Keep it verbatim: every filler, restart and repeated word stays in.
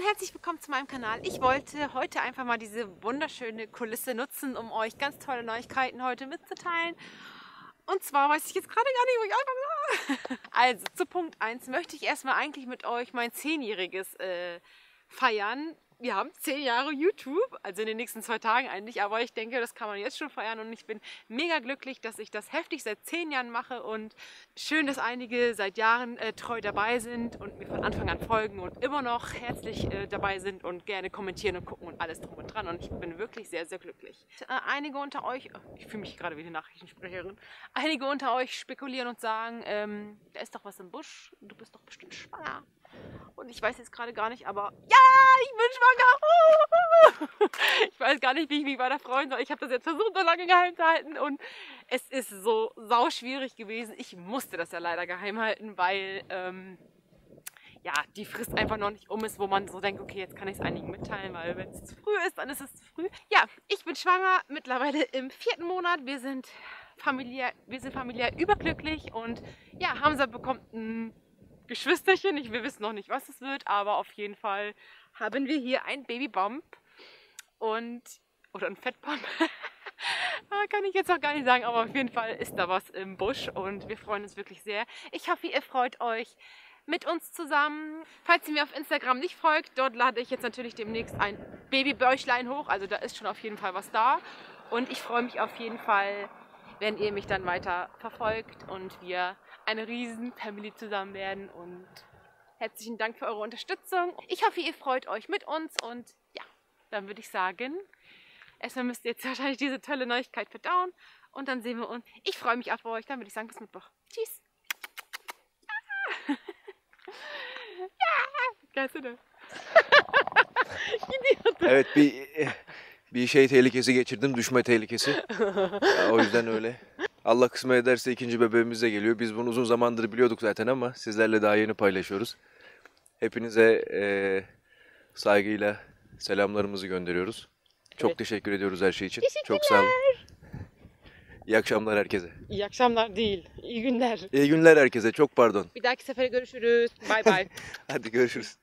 und herzlich willkommen zu meinem Kanal. Ich wollte heute einfach mal diese wunderschöne Kulisse nutzen, um euch ganz tolle Neuigkeiten heute mitzuteilen. Und zwar weiß ich jetzt gerade gar nicht, wo ich einfach war. Also zu Punkt eins möchte ich erstmal eigentlich mit euch mein zehnjähriges äh, feiern. Wir haben zehn Jahre YouTube, also in den nächsten zwei Tagen eigentlich, aber ich denke, das kann man jetzt schon feiern und ich bin mega glücklich, dass ich das heftig seit zehn Jahren mache und schön, dass einige seit Jahren äh, treu dabei sind und mir von Anfang an folgen und immer noch herzlich äh, dabei sind und gerne kommentieren und gucken und alles drum und dran und ich bin wirklich sehr, sehr glücklich. Äh, einige unter euch, oh, ich fühle mich gerade wie eine Nachrichtensprecherin, einige unter euch spekulieren und sagen, ähm, da ist doch was im Busch, du bist doch bestimmt schwanger. Und ich weiß jetzt gerade gar nicht, aber ja, ich bin schwanger! Ich weiß gar nicht, wie ich mich weiter freuen soll. Ich habe das jetzt versucht, so lange geheim zu halten und es ist so sauschwierig gewesen. Ich musste das ja leider geheim halten, weil ähm, ja, die Frist einfach noch nicht um ist, wo man so denkt, okay, jetzt kann ich es einigen mitteilen, weil wenn es zu früh ist, dann ist es zu früh. Ja, ich bin schwanger, mittlerweile im vierten Monat. Wir sind familiär, wir sind familiär überglücklich und ja, Hamza bekommt ein Geschwisterchen, ich, wir wissen noch nicht, was es wird, aber auf jeden Fall haben wir hier einen Babybump und, oder einen Fettbump, kann ich jetzt noch gar nicht sagen, aber auf jeden Fall ist da was im Busch und wir freuen uns wirklich sehr. Ich hoffe, ihr freut euch mit uns zusammen. Falls ihr mir auf Instagram nicht folgt, dort lade ich jetzt natürlich demnächst ein Babybäuchlein hoch, also da ist schon auf jeden Fall was da und ich freue mich auf jeden Fall, wenn ihr mich dann weiter verfolgt und wir eine riesen Family zusammen werden und herzlichen Dank für eure Unterstützung. Ich hoffe, ihr freut euch mit uns und ja, dann würde ich sagen, erstmal müsst ihr jetzt wahrscheinlich diese tolle Neuigkeit verdauen und dann sehen wir uns. Ich freue mich auf euch, dann würde ich sagen, bis Mittwoch. Tschüss! Ja! Geilst du das? Evet, bir, bir şey tehlikesi geçirdim, düşme tehlikesi. Ya, o yüzden öyle. Allah kısmet ederse ikinci bebeğimiz de geliyor. Biz bunu uzun zamandır biliyorduk zaten ama sizlerle daha yeni paylaşıyoruz. Hepinize e, saygıyla selamlarımızı gönderiyoruz. Çok evet. Teşekkür ediyoruz her şey için. Çok sağ olun. İyi akşamlar herkese. İyi akşamlar değil, iyi günler. İyi günler herkese, çok pardon. Bir dahaki sefere görüşürüz. Bye bye. Hadi görüşürüz.